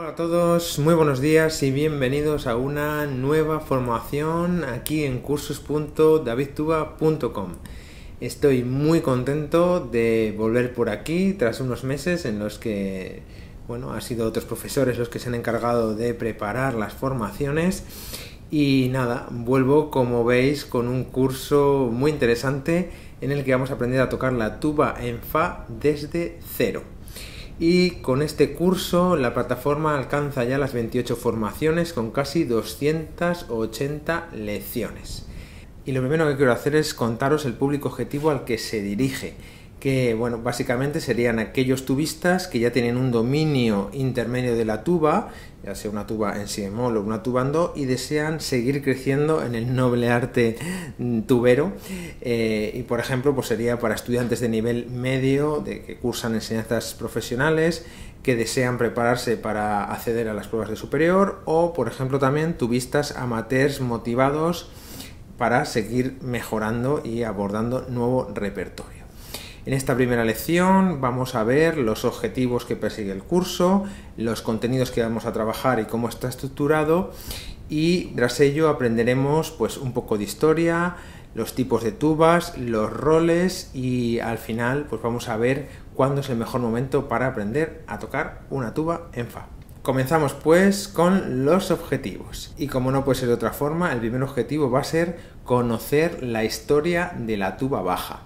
Hola a todos, muy buenos días y bienvenidos a una nueva formación aquí en cursos.davidtuba.com. Estoy muy contento de volver por aquí tras unos meses en los que, bueno, han sido otros profesores los que se han encargado de preparar las formaciones. Y nada, vuelvo como veis con un curso muy interesante en el que vamos a aprender a tocar la tuba en fa desde cero. Y con este curso la plataforma alcanza ya las 28 formaciones con casi 280 lecciones. Y lo primero que quiero hacer es contaros el público objetivo al que se dirige, que bueno, básicamente serían aquellos tubistas que ya tienen un dominio intermedio de la tuba, ya sea una tuba en si bemol o una tuba en do, y desean seguir creciendo en el noble arte tubero. Y por ejemplo, pues sería para estudiantes de nivel medio, que cursan enseñanzas profesionales, que desean prepararse para acceder a las pruebas de superior, o por ejemplo también tubistas amateurs motivados para seguir mejorando y abordando nuevo repertorio. En esta primera lección vamos a ver los objetivos que persigue el curso, los contenidos que vamos a trabajar y cómo está estructurado, y tras ello aprenderemos pues un poco de historia, los tipos de tubas, los roles, y al final pues vamos a ver cuándo es el mejor momento para aprender a tocar una tuba en fa. Comenzamos pues con los objetivos, y como no puede ser de otra forma, el primer objetivo va a ser conocer la historia de la tuba baja.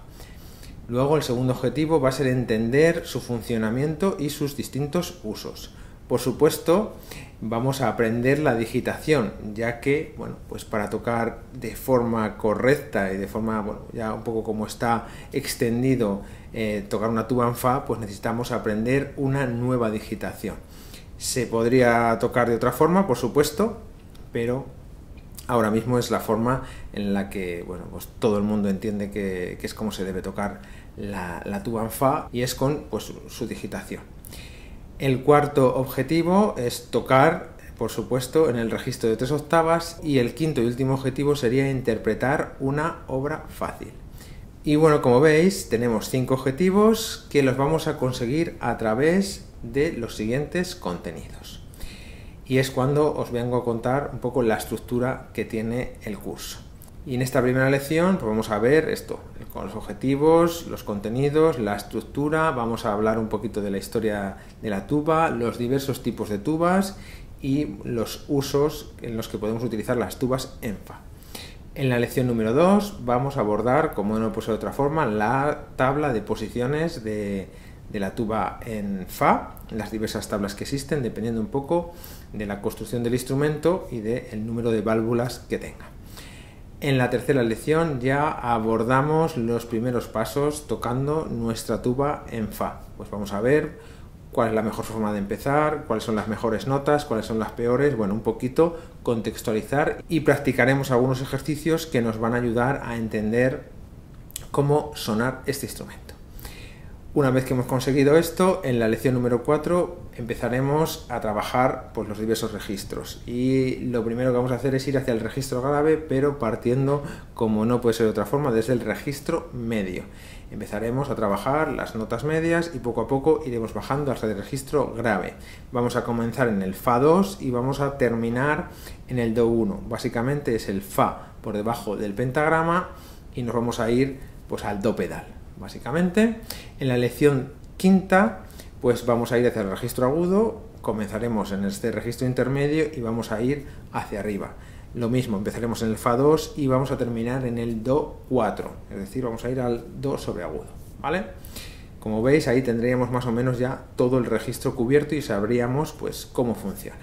Luego el segundo objetivo va a ser entender su funcionamiento y sus distintos usos. Por supuesto, vamos a aprender la digitación, ya que, bueno, pues para tocar de forma correcta y de forma, bueno, ya un poco como está extendido tocar una tuba en fa, pues necesitamos aprender una nueva digitación. Se podría tocar de otra forma, por supuesto, pero ahora mismo es la forma en la que, bueno, pues todo el mundo entiende que es como se debe tocar la tuba en fa, y es con pues, su digitación. El cuarto objetivo es tocar, por supuesto, en el registro de 3 octavas, y el quinto y último objetivo sería interpretar una obra fácil. Y bueno, como veis, tenemos 5 objetivos que los vamos a conseguir a través de los siguientes contenidos. Y es cuando os vengo a contar un poco la estructura que tiene el curso. Y en esta primera lección pues vamos a ver esto, con los objetivos, los contenidos, la estructura, vamos a hablar un poquito de la historia de la tuba, los diversos tipos de tubas y los usos en los que podemos utilizar las tubas en fa. En la lección número 2 vamos a abordar, como no puede ser de otra forma, la tabla de posiciones de la tuba en fa, las diversas tablas que existen, dependiendo un poco de la construcción del instrumento y del número de válvulas que tenga. En la tercera lección ya abordamos los primeros pasos tocando nuestra tuba en fa. Pues vamos a ver cuál es la mejor forma de empezar, cuáles son las mejores notas, cuáles son las peores, bueno, un poquito contextualizar, y practicaremos algunos ejercicios que nos van a ayudar a entender cómo sonar este instrumento. Una vez que hemos conseguido esto, en la lección número 4 empezaremos a trabajar pues, los diversos registros. Y lo primero que vamos a hacer es ir hacia el registro grave, pero partiendo, como no puede ser de otra forma, desde el registro medio. Empezaremos a trabajar las notas medias y poco a poco iremos bajando hasta el registro grave. Vamos a comenzar en el Fa2 y vamos a terminar en el Do1. Básicamente es el Fa por debajo del pentagrama y nos vamos a ir pues, al Do pedal. Básicamente, en la lección quinta, pues vamos a ir hacia el registro agudo, comenzaremos en este registro intermedio y vamos a ir hacia arriba. Lo mismo, empezaremos en el Fa2 y vamos a terminar en el Do4, es decir, vamos a ir al Do sobre agudo, ¿vale? Como veis, ahí tendríamos más o menos ya todo el registro cubierto y sabríamos pues cómo funciona.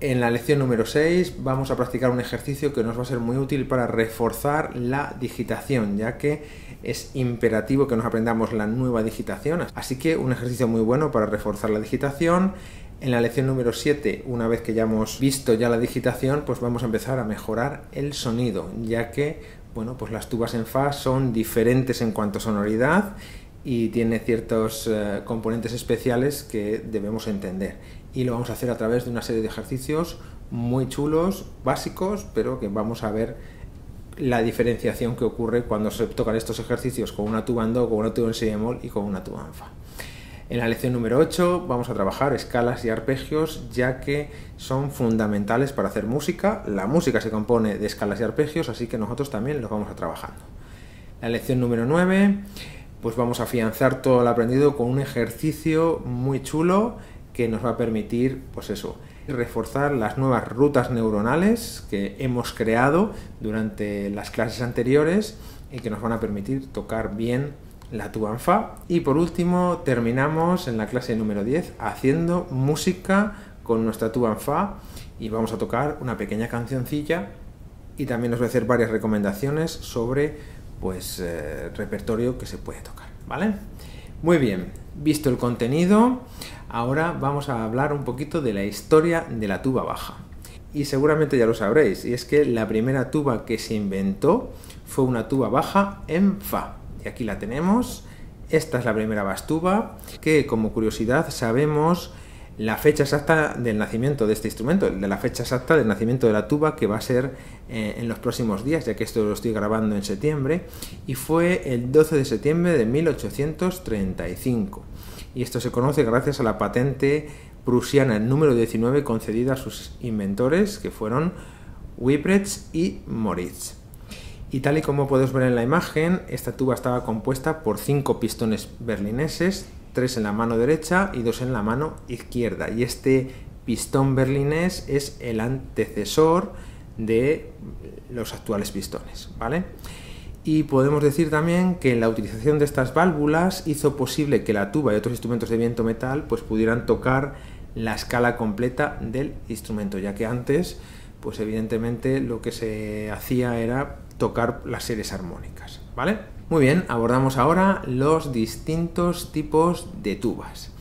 En la lección número 6 vamos a practicar un ejercicio que nos va a ser muy útil para reforzar la digitación, ya que es imperativo que nos aprendamos la nueva digitación, así que un ejercicio muy bueno para reforzar la digitación. En la lección número 7, una vez que ya hemos visto ya la digitación, pues vamos a empezar a mejorar el sonido, ya que bueno, pues las tubas en fa son diferentes en cuanto a sonoridad y tiene ciertos componentes especiales que debemos entender. Y lo vamos a hacer a través de una serie de ejercicios muy chulos, básicos, pero que vamos a ver la diferenciación que ocurre cuando se tocan estos ejercicios con una tuba en do, con una tuba en si bemol y con una tuba en fa. En la lección número 8 vamos a trabajar escalas y arpegios, ya que son fundamentales para hacer música. La música se compone de escalas y arpegios, así que nosotros también los vamos a trabajando. La lección número 9, pues vamos a afianzar todo lo aprendido con un ejercicio muy chulo que nos va a permitir, pues eso, reforzar las nuevas rutas neuronales que hemos creado durante las clases anteriores y que nos van a permitir tocar bien la tuba en fa. Y por último terminamos en la clase número 10 haciendo música con nuestra tuba en fa, y vamos a tocar una pequeña cancioncilla, y también os voy a hacer varias recomendaciones sobre pues repertorio que se puede tocar, ¿vale? Muy bien, visto el contenido, ahora vamos a hablar un poquito de la historia de la tuba baja. Y seguramente ya lo sabréis, y es que la primera tuba que se inventó fue una tuba baja en fa. Y aquí la tenemos. Esta es la primera bastuba, que como curiosidad sabemos la fecha exacta del nacimiento de este instrumento, de la fecha exacta del nacimiento de la tuba, que va a ser en los próximos días, ya que esto lo estoy grabando en septiembre, y fue el 12 de septiembre de 1835. Y esto se conoce gracias a la patente prusiana número 19 concedida a sus inventores, que fueron Weiprecht y Moritz. Y tal y como podéis ver en la imagen, esta tuba estaba compuesta por 5 pistones berlineses, 3 en la mano derecha y 2 en la mano izquierda. Y este pistón berlinés es el antecesor de los actuales pistones, ¿vale? Y podemos decir también que la utilización de estas válvulas hizo posible que la tuba y otros instrumentos de viento metal pues pudieran tocar la escala completa del instrumento, ya que antes, pues evidentemente lo que se hacía era tocar las series armónicas, ¿vale? Muy bien, abordamos ahora los distintos tipos de tubas.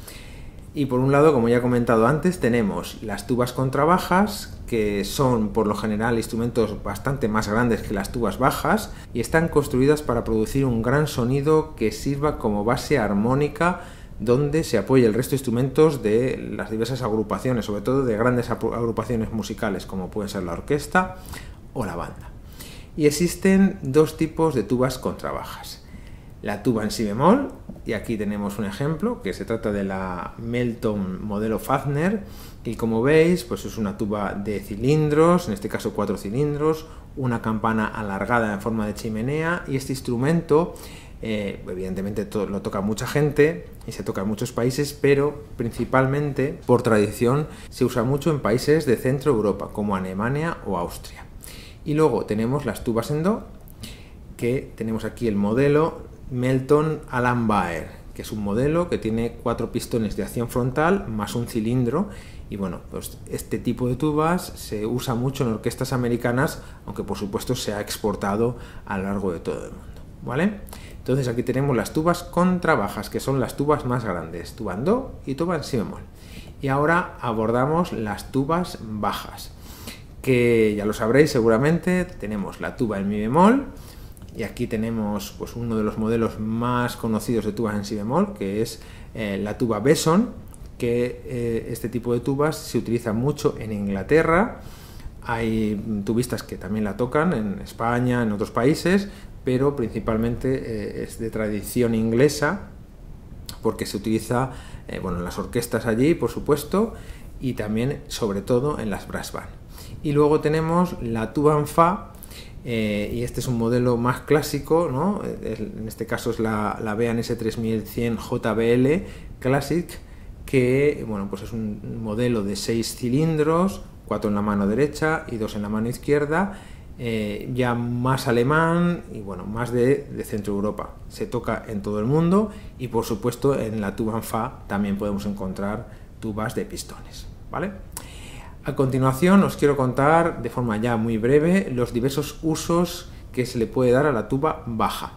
Y por un lado, como ya he comentado antes, tenemos las tubas contrabajas, que son por lo general instrumentos bastante más grandes que las tubas bajas y están construidas para producir un gran sonido que sirva como base armónica donde se apoya el resto de instrumentos de las diversas agrupaciones, sobre todo de grandes agrupaciones musicales como pueden ser la orquesta o la banda. Y existen dos tipos de tubas contrabajas. La tuba en si bemol, y aquí tenemos un ejemplo, que se trata de la Melton modelo Fafner, y como veis, pues es una tuba de cilindros, en este caso 4 cilindros, una campana alargada en forma de chimenea, y este instrumento, evidentemente lo toca mucha gente y se toca en muchos países, pero principalmente por tradición se usa mucho en países de centro Europa como Alemania o Austria. Y luego tenemos las tubas en do, que tenemos aquí el modelo Melton Alan Baer, que es un modelo que tiene 4 pistones de acción frontal más un cilindro. Y bueno, pues este tipo de tubas se usa mucho en orquestas americanas, aunque por supuesto se ha exportado a lo largo de todo el mundo, ¿vale? Entonces aquí tenemos las tubas contrabajas, que son las tubas más grandes, tuba en do y tuba en si bemol. Y ahora abordamos las tubas bajas, que ya lo sabréis seguramente. Tenemos la tuba en mi bemol, y aquí tenemos pues uno de los modelos más conocidos de tubas en si bemol, que es la tuba Besson, que este tipo de tubas se utiliza mucho en Inglaterra. Hay tubistas que también la tocan en España, en otros países, pero principalmente es de tradición inglesa, porque se utiliza bueno, en las orquestas allí, por supuesto, y también, sobre todo, en las brass band. Y luego tenemos la tuba en fa, y este es un modelo más clásico, ¿no? En este caso es la BNS3100 JBL Classic, que bueno, pues es un modelo de 6 cilindros, 4 en la mano derecha y 2 en la mano izquierda, ya más alemán y bueno, más de centro Europa. Se toca en todo el mundo, y por supuesto en la tuba en fa también podemos encontrar tubas de pistones, ¿vale? A continuación os quiero contar de forma ya muy breve los diversos usos que se le puede dar a la tuba baja.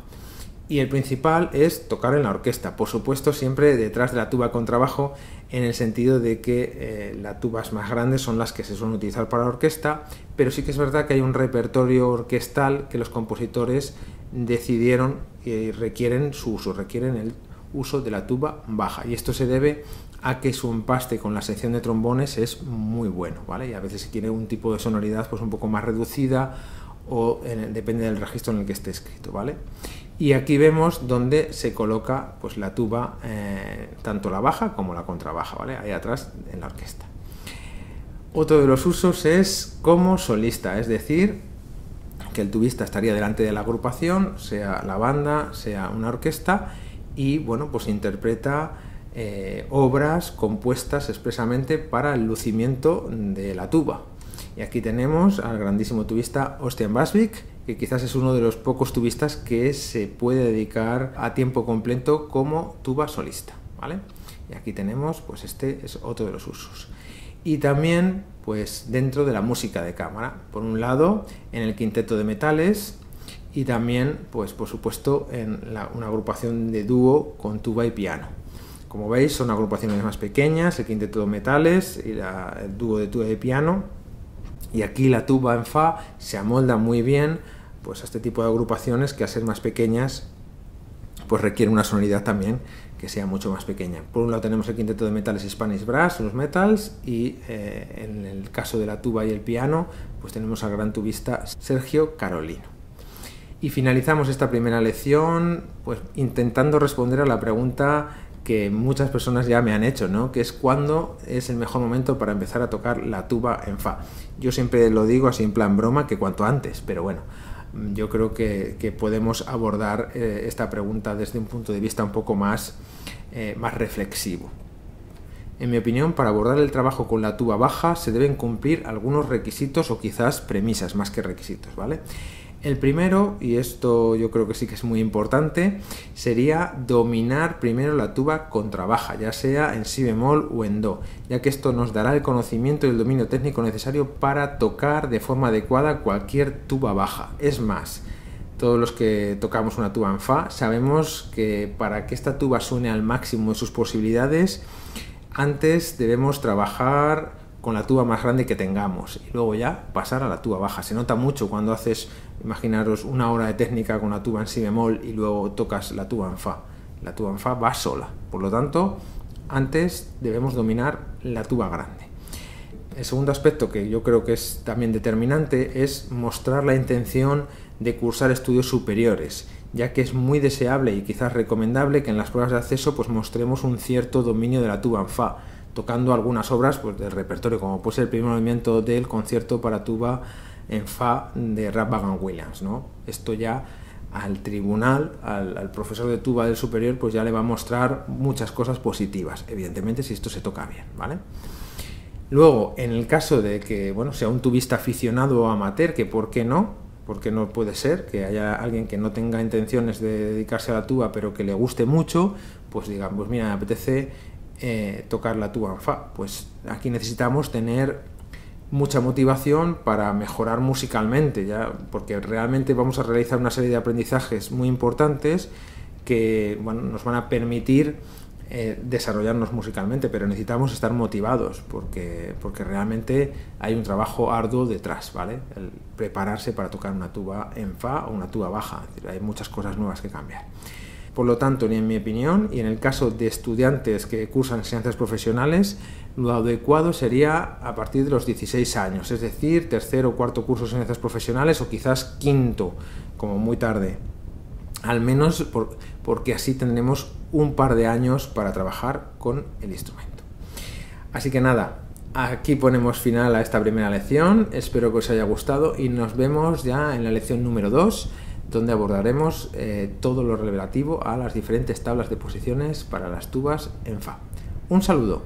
Y el principal es tocar en la orquesta, por supuesto siempre detrás de la tuba contrabajo, en el sentido de que las tubas más grandes son las que se suelen utilizar para la orquesta, pero sí que es verdad que hay un repertorio orquestal que los compositores decidieron y requieren su uso, requieren el uso de la tuba baja, y esto se debe a que su empaste con la sección de trombones es muy bueno, ¿vale? Y a veces se quiere un tipo de sonoridad pues un poco más reducida, o depende del registro en el que esté escrito, ¿vale? Y aquí vemos dónde se coloca pues, la tuba, tanto la baja como la contrabaja, ¿vale? Ahí atrás en la orquesta. Otro de los usos es como solista, es decir, que el tubista estaría delante de la agrupación, sea la banda, sea una orquesta, y bueno, pues interpreta obras compuestas expresamente para el lucimiento de la tuba. Y aquí tenemos al grandísimo tubista Ostian Baswick, que quizás es uno de los pocos tubistas que se puede dedicar a tiempo completo como tuba solista, ¿vale? Y aquí tenemos, pues este es otro de los usos. Y también, pues dentro de la música de cámara, por un lado en el quinteto de metales y también, pues por supuesto, en una agrupación de dúo con tuba y piano. Como veis, son agrupaciones más pequeñas, el quinteto de metales y el dúo de tuba y piano. Y aquí la tuba en fa se amolda muy bien pues, a este tipo de agrupaciones que al ser más pequeñas pues requiere una sonoridad también que sea mucho más pequeña. Por un lado tenemos el quinteto de metales Spanish brass, los metals, y en el caso de la tuba y el piano pues tenemos al gran tubista Sergio Carolino. Y finalizamos esta primera lección pues intentando responder a la pregunta que muchas personas ya me han hecho, ¿no? Que es cuándo es el mejor momento para empezar a tocar la tuba en fa. Yo siempre lo digo así en plan broma, que cuanto antes, pero bueno, yo creo que podemos abordar esta pregunta desde un punto de vista un poco más reflexivo. En mi opinión, para abordar el trabajo con la tuba baja se deben cumplir algunos requisitos o quizás premisas más que requisitos, ¿vale? El primero, y esto yo creo que sí que es muy importante, sería dominar primero la tuba contrabaja, ya sea en si bemol o en do, ya que esto nos dará el conocimiento y el dominio técnico necesario para tocar de forma adecuada cualquier tuba baja. Es más, todos los que tocamos una tuba en fa sabemos que para que esta tuba suene al máximo de sus posibilidades, antes debemos trabajar con la tuba más grande que tengamos y luego ya pasar a la tuba baja. Se nota mucho cuando haces, imaginaros, una hora de técnica con la tuba en si bemol y luego tocas la tuba en fa. La tuba en fa va sola, por lo tanto, antes debemos dominar la tuba grande. El segundo aspecto que yo creo que es también determinante es mostrar la intención de cursar estudios superiores, ya que es muy deseable y quizás recomendable que en las pruebas de acceso pues mostremos un cierto dominio de la tuba en fa, tocando algunas obras pues, del repertorio, como puede ser el primer movimiento del concierto para tuba en fa de Ralph Vaughan Williams, ¿no? Esto ya al tribunal, al profesor de tuba del superior, pues ya le va a mostrar muchas cosas positivas, evidentemente si esto se toca bien, ¿vale? Luego, en el caso de que bueno, sea un tubista aficionado o amateur, que por qué no, porque no puede ser que haya alguien que no tenga intenciones de dedicarse a la tuba pero que le guste mucho, pues digan, pues mira, me apetece tocar la tuba en fa. Pues aquí necesitamos tener mucha motivación para mejorar musicalmente, ya, porque realmente vamos a realizar una serie de aprendizajes muy importantes que bueno, nos van a permitir desarrollarnos musicalmente, pero necesitamos estar motivados porque realmente hay un trabajo arduo detrás, ¿vale? El prepararse para tocar una tuba en fa o una tuba baja, es decir, hay muchas cosas nuevas que cambiar. Por lo tanto, en mi opinión, y en el caso de estudiantes que cursan enseñanzas profesionales, lo adecuado sería a partir de los 16 años, es decir, tercer o cuarto curso de enseñanzas profesionales o quizás quinto, como muy tarde. Al menos porque así tendremos un par de años para trabajar con el instrumento. Así que nada, aquí ponemos final a esta primera lección, espero que os haya gustado y nos vemos ya en la lección número 2. Donde abordaremos todo lo relativo a las diferentes tablas de posiciones para las tubas en fa. ¡Un saludo!